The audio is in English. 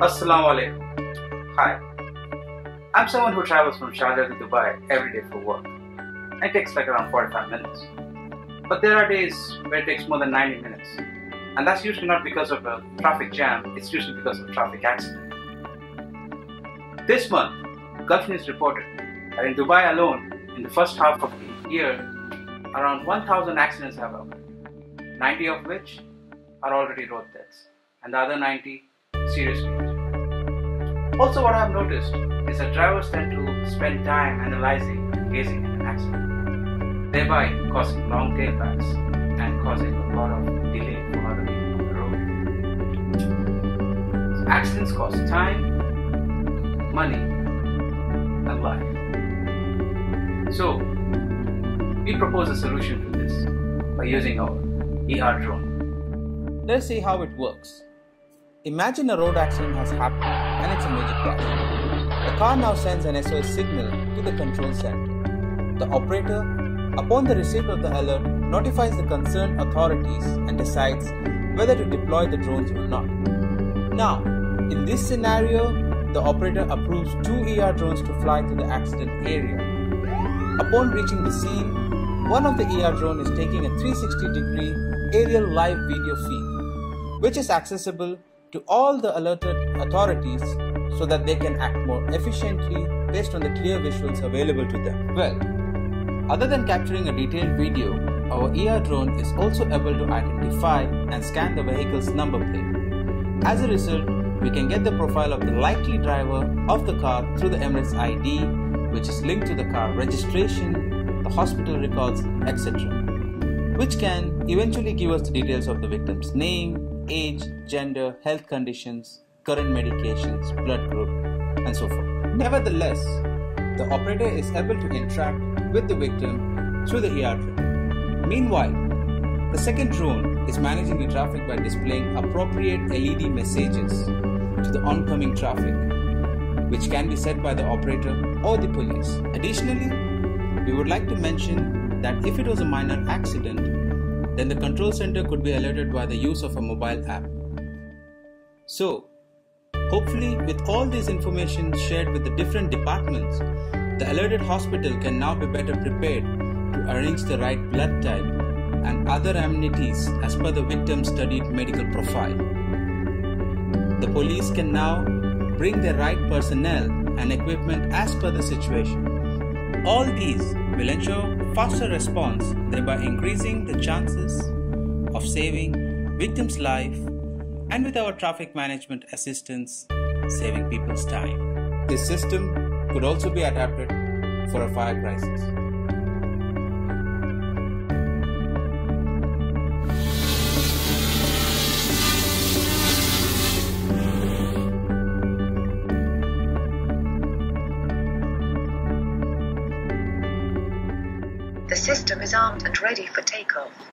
Assalamualaikum. Hi, I'm someone who travels from Sharjah to Dubai every day for work. It takes like around 45 minutes. But there are days where it takes more than 90 minutes. And that's usually not because of a traffic jam, it's usually because of a traffic accident. This month, Gulf News reported that in Dubai alone, in the first half of the year, around 1,000 accidents have occurred, 90 of which are already road deaths, and the other 90 serious injuries. Also, what I have noticed is that drivers tend to spend time analyzing and gazing at an accident, thereby causing long tailbacks and causing a lot of delay for other people on the road. So accidents cost time, money and life. So, we propose a solution to this by using our ER drone. Let's see how it works. Imagine a road accident has happened and it's a major crash. The car now sends an SOS signal to the control center. The operator, upon the receipt of the alert, notifies the concerned authorities and decides whether to deploy the drones or not. Now, in this scenario, the operator approves 2 ER drones to fly to the accident area. Upon reaching the scene, one of the ER drones is taking a 360-degree aerial live video feed, which is accessible to all the alerted authorities so that they can act more efficiently based on the clear visuals available to them. Well, other than capturing a detailed video, our ER drone is also able to identify and scan the vehicle's number plate. As a result, we can get the profile of the likely driver of the car through the Emirates ID, which is linked to the car registration, the hospital records, etc., which can eventually give us the details of the victim's name, age, gender, health conditions, current medications, blood group, and so forth. Nevertheless, the operator is able to interact with the victim through the ER drone. Meanwhile, the second drone is managing the traffic by displaying appropriate LED messages to the oncoming traffic, which can be set by the operator or the police. Additionally, we would like to mention that if it was a minor accident, then the control center could be alerted by the use of a mobile app. So, hopefully with all these information shared with the different departments, the alerted hospital can now be better prepared to arrange the right blood type and other amenities as per the victim's studied medical profile. The police can now bring the right personnel and equipment as per the situation. All these will ensure faster response, thereby increasing the chances of saving victims' life and, with our traffic management assistance, saving people's time. This system could also be adapted for a fire crisis. The system is armed and ready for takeoff.